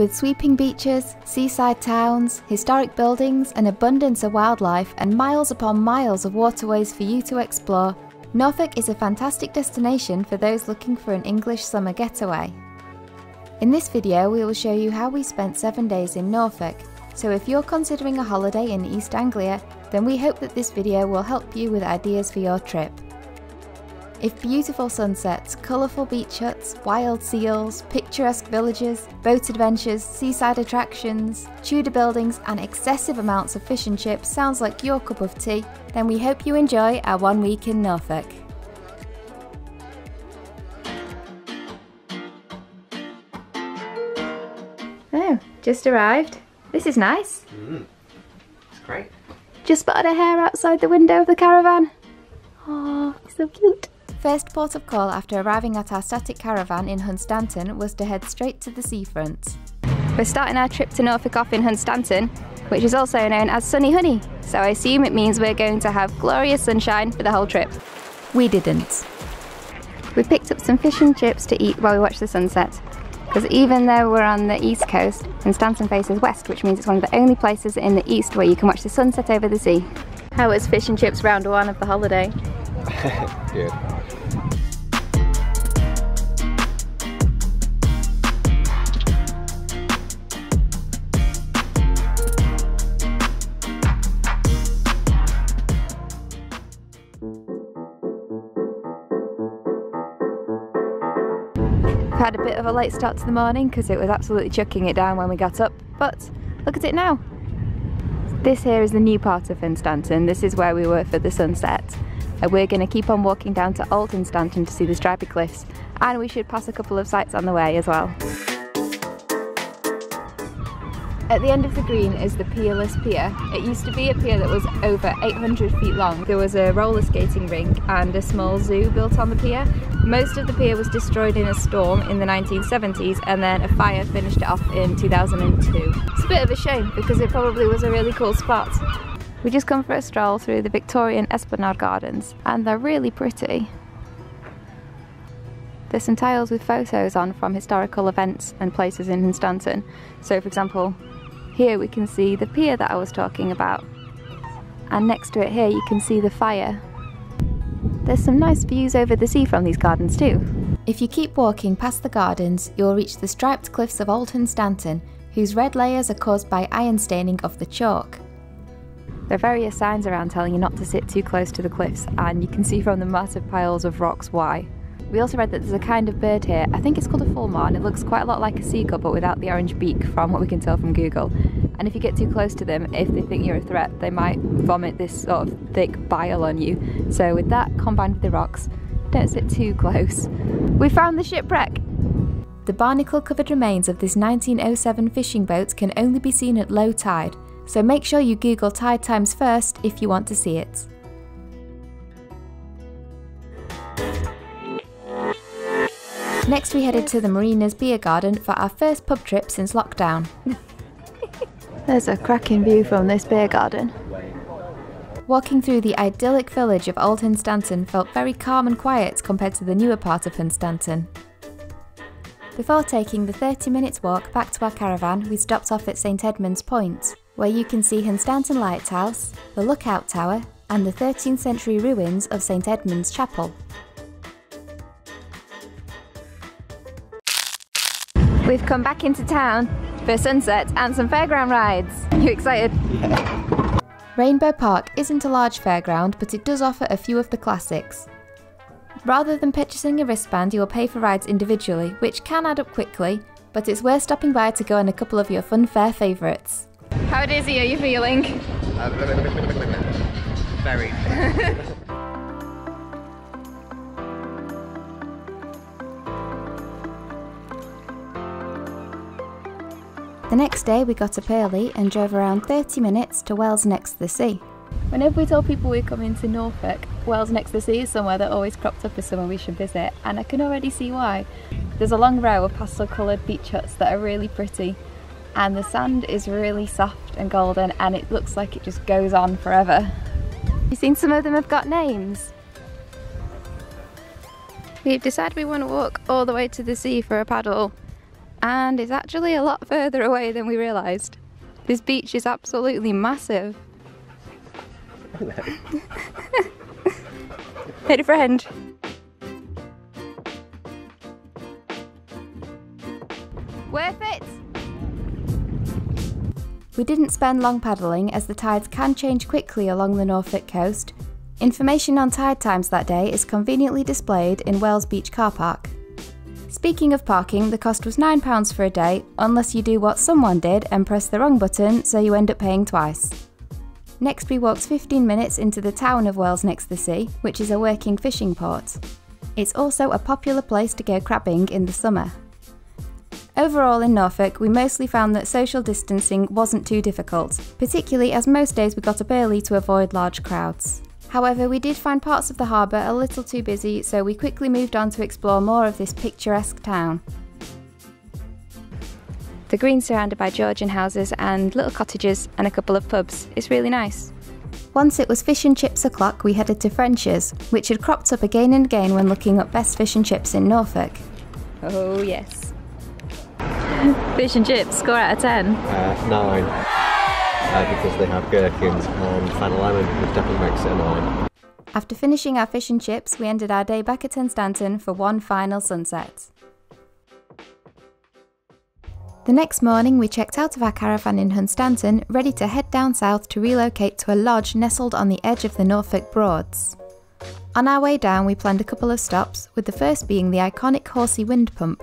with sweeping beaches, seaside towns, historic buildings, an abundance of wildlife and miles upon miles of waterways for you to explore, Norfolk is a fantastic destination for those looking for an English summer getaway. In this video we will show you how we spent 7 days in Norfolk, so if you're considering a holiday in East Anglia, then we hope that this video will help you with ideas for your trip. If beautiful sunsets, colourful beach huts, wild seals, picturesque villages, boat adventures, seaside attractions, Tudor buildings and excessive amounts of fish and chips sounds like your cup of tea, then we hope you enjoy our 1 week in Norfolk. Oh, just arrived. This is nice. It's great. Just spotted a hare outside the window of the caravan. Oh, it's so cute. First port of call after arriving at our static caravan in Hunstanton was to head straight to the seafront. We're starting our trip to Norfolk off in Hunstanton, which is also known as Sunny Honey, so I assume it means we're going to have glorious sunshine for the whole trip. We didn't. We picked up some fish and chips to eat while we watched the sunset, because even though we're on the east coast, Hunstanton faces west, which means it's one of the only places in the east where you can watch the sunset over the sea. How was fish and chips round one of the holiday? Good. Had a bit of a late start to the morning because it was absolutely chucking it down when we got up, but look at it now. This here is the new part of Hunstanton. This is where we were for the sunset, and we're going to keep on walking down to Old Hunstanton to see the stripy cliffs, and we should pass a couple of sights on the way as well. At the end of the green is the Pierless Pier. It used to be a pier that was over 800 feet long. There was a roller skating rink and a small zoo built on the pier. Most of the pier was destroyed in a storm in the 1970s, and then a fire finished it off in 2002. It's a bit of a shame because it probably was a really cool spot. We just come for a stroll through the Victorian Esplanade Gardens, and they're really pretty. There's some tiles with photos on from historical events and places in Hunstanton. So for example, here we can see the pier that I was talking about, and next to it here you can see the fire. There's some nice views over the sea from these gardens too. If you keep walking past the gardens, you'll reach the striped cliffs of Old Hunstanton, whose red layers are caused by iron staining of the chalk. There are various signs around telling you not to sit too close to the cliffs, and you can see from the massive piles of rocks why. We also read that there's a kind of bird here, I think it's called a fulmar, and it looks quite a lot like a seagull but without the orange beak from what we can tell from Google. And if you get too close to them, if they think you're a threat, they might vomit this sort of thick bile on you. So with that combined with the rocks, don't sit too close. We found the shipwreck! The barnacle-covered remains of this 1907 fishing boat can only be seen at low tide, so make sure you Google tide times first if you want to see it. Next we headed to the Marina's Beer Garden for our first pub trip since lockdown. There's a cracking view from this beer garden. Walking through the idyllic village of Old Hunstanton felt very calm and quiet compared to the newer part of Hunstanton. Before taking the 30-minute walk back to our caravan, we stopped off at St Edmund's Point, where you can see Hunstanton Lighthouse, the Lookout Tower and the 13th century ruins of St Edmund's Chapel. We've come back into town for sunset and some fairground rides. Are you excited? Yeah. Rainbow Park isn't a large fairground, but it does offer a few of the classics. Rather than purchasing a wristband, you'll pay for rides individually, which can add up quickly, but it's worth stopping by to go on a couple of your fun fair favourites. How dizzy are you feeling? Very. The next day we got up early and drove around 30 minutes to Wells-next-the-Sea. Whenever we told people we're coming to Norfolk, Wells-next-the-Sea is somewhere that always cropped up as somewhere we should visit, and I can already see why. There's a long row of pastel-coloured beach huts that are really pretty, and the sand is really soft and golden, and it looks like it just goes on forever. You've seen some of them have got names. We've decided we want to walk all the way to the sea for a paddle. and it's actually a lot further away than we realised. This beach is absolutely massive. Hello. Made a friend. Worth it! We didn't spend long paddling as the tides can change quickly along the Norfolk coast. Information on tide times that day is conveniently displayed in Wells Beach Car Park. Speaking of parking, the cost was £9 for a day, unless you do what someone did and press the wrong button, so you end up paying twice. Next we walked 15 minutes into the town of Wells-next-the-Sea, which is a working fishing port. It's also a popular place to go crabbing in the summer. Overall in Norfolk, we mostly found that social distancing wasn't too difficult, particularly as most days we got up early to avoid large crowds. However, we did find parts of the harbour a little too busy, so we quickly moved on to explore more of this picturesque town. The green's surrounded by Georgian houses and little cottages and a couple of pubs. It's really nice. Once it was fish and chips o'clock, we headed to French's, which had cropped up again and again when looking up best fish and chips in Norfolk. Oh yes. Fish and chips, score out of 10? 9. Because they have gherkins and Fanta Lemon, which definitely makes it a 9. After finishing our fish and chips, we ended our day back at Hunstanton for one final sunset. The next morning we checked out of our caravan in Hunstanton, ready to head down south to relocate to a lodge nestled on the edge of the Norfolk Broads. On our way down we planned a couple of stops, with the first being the iconic Horsey Wind Pump.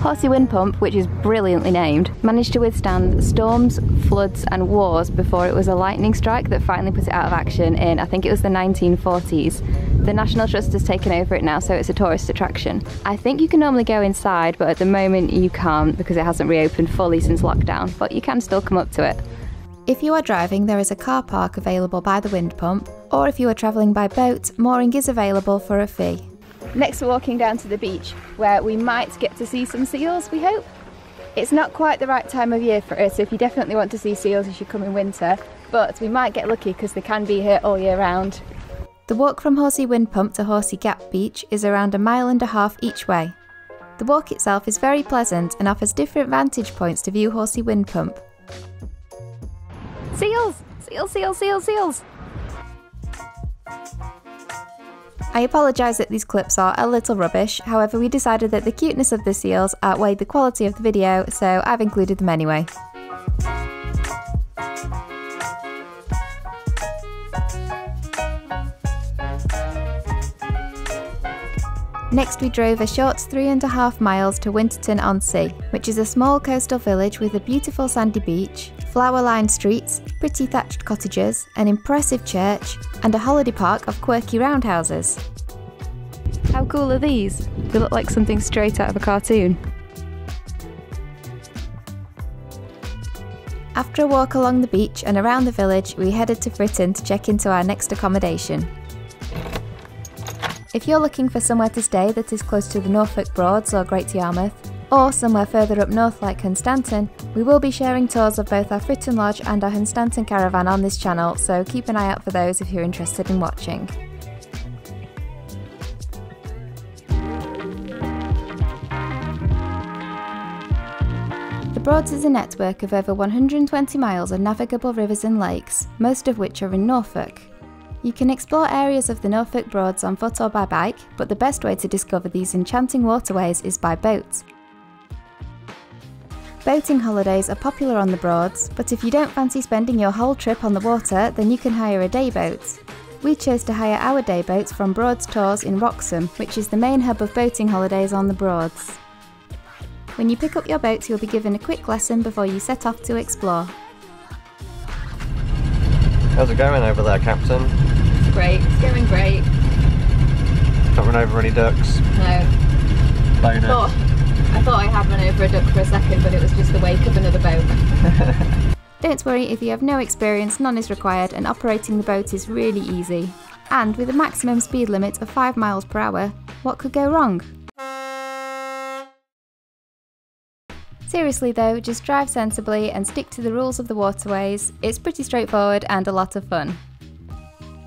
Horsey Wind Pump, which is brilliantly named, managed to withstand storms, floods and wars before it was a lightning strike that finally put it out of action in, I think it was the 1940s. The National Trust has taken over it now, so it's a tourist attraction. I think you can normally go inside, but at the moment you can't because it hasn't reopened fully since lockdown, but you can still come up to it. If you are driving, there is a car park available by the wind pump, or if you are travelling by boat, mooring is available for a fee. Next we're walking down to the beach, where we might get to see some seals, we hope. It's not quite the right time of year for it, so if you definitely want to see seals you should come in winter, but we might get lucky because they can be here all year round. The walk from Horsey Wind Pump to Horsey Gap Beach is around 1.5 miles each way. The walk itself is very pleasant and offers different vantage points to view Horsey Wind Pump. Seals! Seals, seals, seals, seals! I apologise that these clips are a little rubbish, however we decided that the cuteness of the seals outweighed the quality of the video, so I've included them anyway. Next we drove a short 3.5 miles to Winterton on Sea, which is a small coastal village with a beautiful sandy beach, flower-lined streets, pretty thatched cottages, an impressive church, and a holiday park of quirky roundhouses. How cool are these? They look like something straight out of a cartoon. After a walk along the beach and around the village, we headed to Fritton to check into our next accommodation. If you're looking for somewhere to stay that is close to the Norfolk Broads or Great Yarmouth, or somewhere further up north like Hunstanton, we will be sharing tours of both our Fritton Lodge and our Hunstanton caravan on this channel, so keep an eye out for those if you're interested in watching. The Broads is a network of over 120 miles of navigable rivers and lakes, most of which are in Norfolk. You can explore areas of the Norfolk Broads on foot or by bike, but the best way to discover these enchanting waterways is by boat. Boating holidays are popular on the Broads, but if you don't fancy spending your whole trip on the water, then you can hire a day boat. We chose to hire our day boats from Broads Tours in Wroxham, which is the main hub of boating holidays on the Broads. When you pick up your boat, you'll be given a quick lesson before you set off to explore. How's it going over there, Captain? It's great, it's going great. Not run over any ducks? No. Bonus. I thought I had run over a duck for a second, but it was just the wake of another boat. Don't worry if you have no experience, none is required, and operating the boat is really easy. And with a maximum speed limit of 5 miles per hour, what could go wrong? Seriously though, just drive sensibly and stick to the rules of the waterways. It's pretty straightforward and a lot of fun.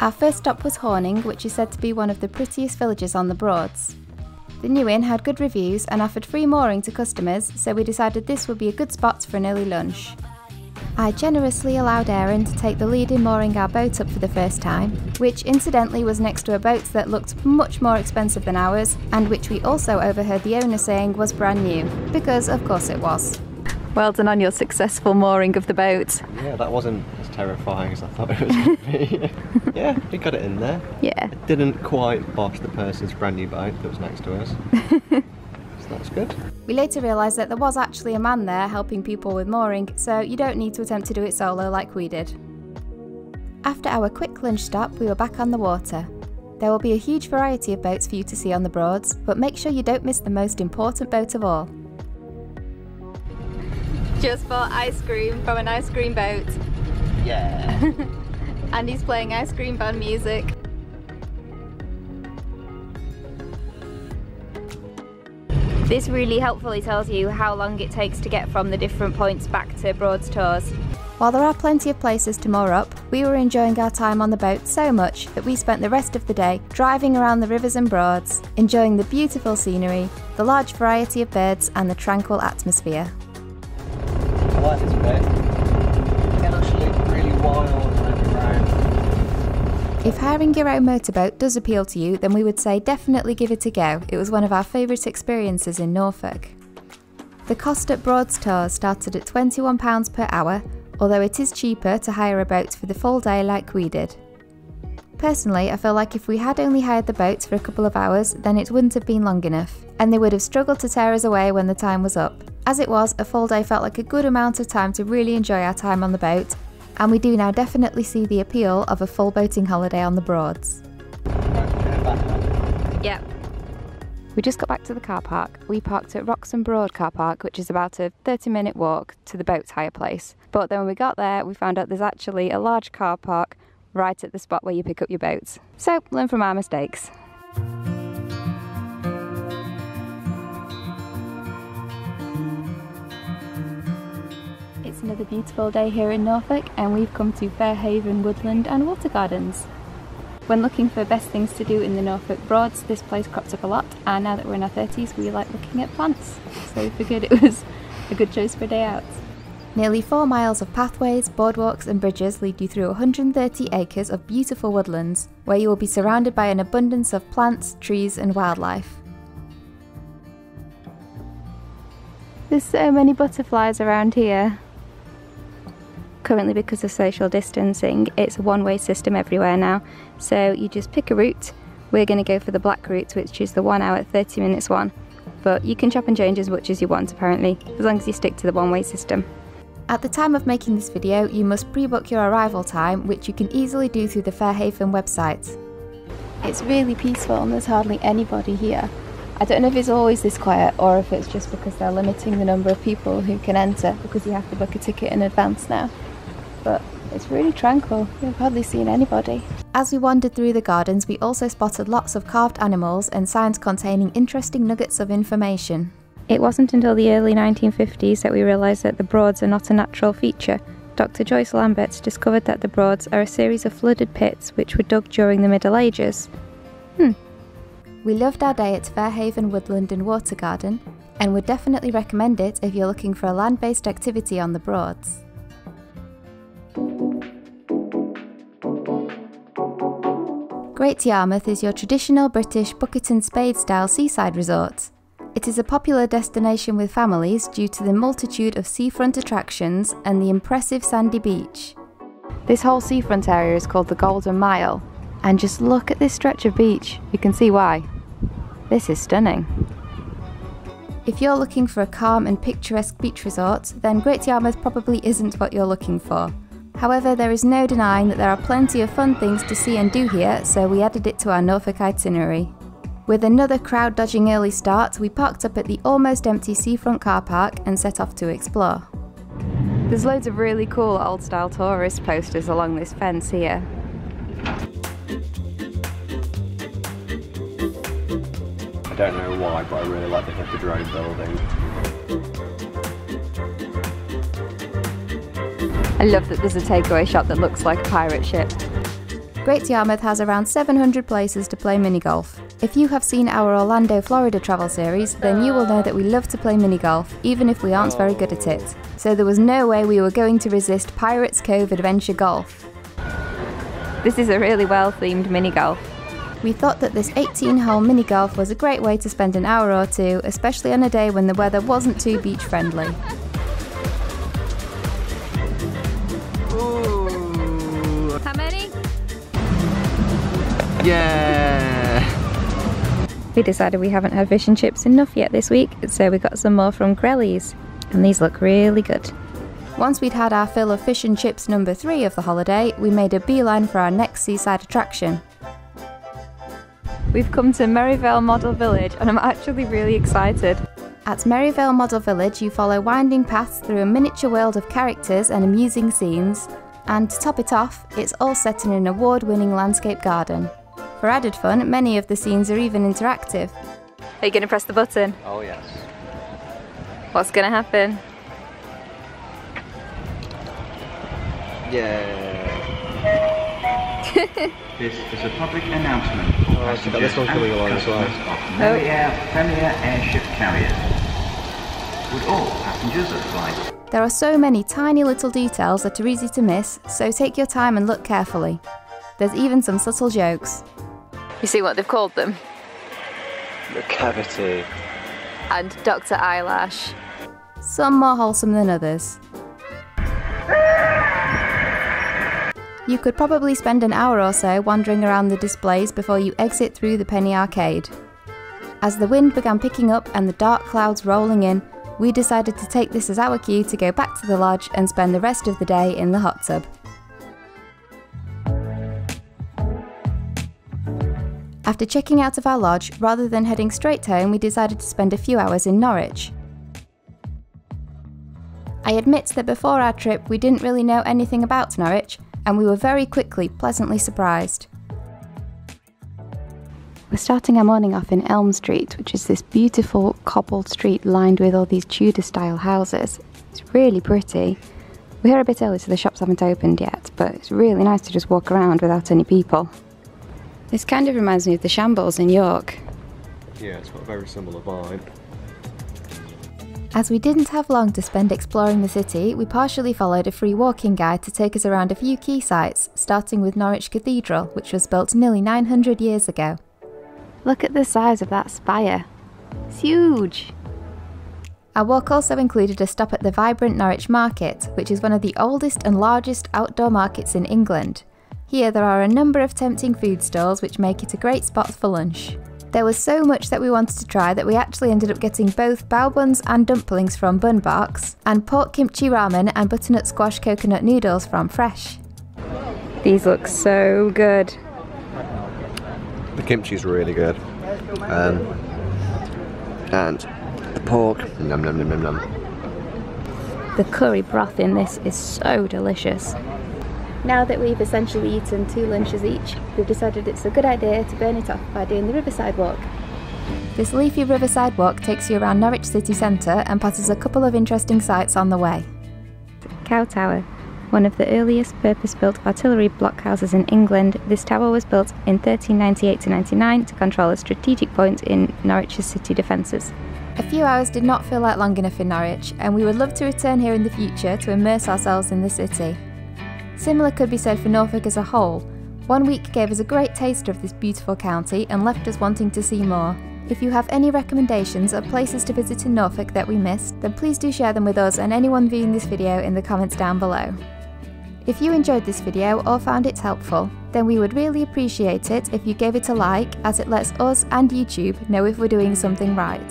Our first stop was Horning, which is said to be one of the prettiest villages on the Broads. The New Inn had good reviews and offered free mooring to customers, so we decided this would be a good spot for an early lunch. I generously allowed Aaron to take the lead in mooring our boat up for the first time, which incidentally was next to a boat that looked much more expensive than ours, and which we also overheard the owner saying was brand new, because of course it was. Well done on your successful mooring of the boat. Yeah, that wasn't as terrifying as I thought it was going to be. Yeah, we got it in there. Yeah. It didn't quite bosh the person's brand new boat that was next to us. So that's good. We later realised that there was actually a man there helping people with mooring, so you don't need to attempt to do it solo like we did. After our quick lunch stop, we were back on the water. There will be a huge variety of boats for you to see on the Broads, but make sure you don't miss the most important boat of all. Just bought ice cream from an ice cream boat. Yeah. And he's playing ice cream van music. This really helpfully tells you how long it takes to get from the different points back to Broads Tours. While there are plenty of places to moor up, we were enjoying our time on the boat so much that we spent the rest of the day driving around the rivers and Broads, enjoying the beautiful scenery, the large variety of birds and the tranquil atmosphere. I like this bit. It can actually look really wild and around. If hiring your own motorboat does appeal to you, then we would say definitely give it a go. It was one of our favourite experiences in Norfolk. The cost at Broads Tours started at £21 per hour, although it is cheaper to hire a boat for the full day like we did. Personally, I feel like if we had only hired the boats for a couple of hours, then it wouldn't have been long enough, and they would have struggled to tear us away when the time was up. As it was, a full day felt like a good amount of time to really enjoy our time on the boat, and we do now definitely see the appeal of a full boating holiday on the Broads. Yep. We just got back to the car park. We parked at Wroxham Broad Car Park, which is about a 30-minute walk to the boat hire place. But then when we got there, we found out there's actually a large car park right at the spot where you pick up your boats. So, learn from our mistakes. It's another beautiful day here in Norfolk, and we've come to Fairhaven Woodland and Water Gardens. When looking for best things to do in the Norfolk Broads, this place crops up a lot, and now that we're in our 30s, we like looking at plants. So we figured it was a good choice for a day out. Nearly 4 miles of pathways, boardwalks and bridges lead you through 130 acres of beautiful woodlands, where you will be surrounded by an abundance of plants, trees and wildlife. There's so many butterflies around here. Currently, because of social distancing, it's a one-way system everywhere now, so you just pick a route. We're going to go for the black route, which is the 1 hour 30 minutes one, but you can chop and change as much as you want apparently, as long as you stick to the one-way system. At the time of making this video, you must pre-book your arrival time, which you can easily do through the Fairhaven website. It's really peaceful and there's hardly anybody here. I don't know if it's always this quiet or if it's just because they're limiting the number of people who can enter because you have to book a ticket in advance now. But it's really tranquil, we've hardly seen anybody. As we wandered through the gardens, we also spotted lots of carved animals and signs containing interesting nuggets of information. It wasn't until the early 1950s that we realised that the Broads are not a natural feature. Dr. Joyce Lamberts discovered that the Broads are a series of flooded pits which were dug during the Middle Ages. We loved our day at Fairhaven Woodland and Water Garden, and would definitely recommend it if you're looking for a land-based activity on the Broads. Great Yarmouth is your traditional British bucket and spade style seaside resort. It is a popular destination with families due to the multitude of seafront attractions and the impressive sandy beach. This whole seafront area is called the Golden Mile, and just look at this stretch of beach, you can see why. This is stunning. If you're looking for a calm and picturesque beach resort, then Great Yarmouth probably isn't what you're looking for. However, there is no denying that there are plenty of fun things to see and do here, so we added it to our Norfolk itinerary. With another crowd-dodging early start, we parked up at the almost empty seafront car park and set off to explore. There's loads of really cool old-style tourist posters along this fence here. I don't know why, but I really like the Hippodrome building. I love that there's a takeaway shop that looks like a pirate ship. Great Yarmouth has around 700 places to play mini-golf. If you have seen our Orlando, Florida travel series, then you will know that we love to play mini-golf, even if we aren't very good at it. So there was no way we were going to resist Pirates Cove Adventure Golf. This is a really well-themed mini-golf. We thought that this 18-hole mini-golf was a great way to spend an hour or two, especially on a day when the weather wasn't too beach-friendly. Ooh. How many? Yeah! We decided we haven't had fish and chips enough yet this week, so we got some more from Crellies, and these look really good. Once we'd had our fill of fish and chips number 3 of the holiday, we made a beeline for our next seaside attraction. We've come to Merrivale Model Village, and I'm actually really excited. At Merrivale Model Village you follow winding paths through a miniature world of characters and amusing scenes, and to top it off, it's all set in an award-winning landscape garden. For added fun, many of the scenes are even interactive. Are you going to press the button? Oh yes. What's going to happen? Yeah. This is a public announcement. Oh, so this one's coming along as well. Premier airship carriers. Would all passengers apply? There are so many tiny little details that are easy to miss, so take your time and look carefully. There's even some subtle jokes. You see what they've called them? The Cavity. And Dr. Eyelash. Some more wholesome than others. You could probably spend an hour or so wandering around the displays before you exit through the Penny Arcade. As the wind began picking up and the dark clouds rolling in, we decided to take this as our cue to go back to the lodge and spend the rest of the day in the hot tub. After checking out of our lodge, rather than heading straight home, we decided to spend a few hours in Norwich. I admit that before our trip we didn't really know anything about Norwich, and we were very quickly pleasantly surprised. We're starting our morning off in Elm Street, which is this beautiful cobbled street lined with all these Tudor-style houses. It's really pretty. We're here a bit early so the shops haven't opened yet, but it's really nice to just walk around without any people. This kind of reminds me of the Shambles in York. Yeah, it's got a very similar vibe. As we didn't have long to spend exploring the city, we partially followed a free walking guide to take us around a few key sites, starting with Norwich Cathedral, which was built nearly 900 years ago. Look at the size of that spire. It's huge! Our walk also included a stop at the vibrant Norwich Market, which is one of the oldest and largest outdoor markets in England. Here there are a number of tempting food stalls which make it a great spot for lunch. There was so much that we wanted to try that we actually ended up getting both bao buns and dumplings from Bun Box, and pork kimchi ramen and butternut squash coconut noodles from Fresh. These look so good. The kimchi's really good. And the pork, nom nom nom nom nom. The curry broth in this is so delicious. Now that we've essentially eaten 2 lunches each, we've decided it's a good idea to burn it off by doing the Riverside Walk. This leafy Riverside Walk takes you around Norwich city centre and passes a couple of interesting sights on the way. Cow Tower. One of the earliest purpose-built artillery blockhouses in England, this tower was built in 1398–99 to control a strategic point in Norwich's city defences. A few hours did not feel like long enough in Norwich, and we would love to return here in the future to immerse ourselves in the city. Similar could be said for Norfolk as a whole. One week gave us a great taster of this beautiful county and left us wanting to see more. If you have any recommendations or places to visit in Norfolk that we missed, then please do share them with us and anyone viewing this video in the comments down below. If you enjoyed this video or found it helpful, then we would really appreciate it if you gave it a like, as it lets us and YouTube know if we're doing something right.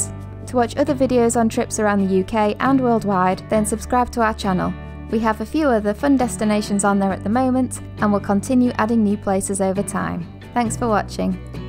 To watch other videos on trips around the UK and worldwide, then subscribe to our channel. We have a few other fun destinations on there at the moment, and we'll continue adding new places over time. Thanks for watching.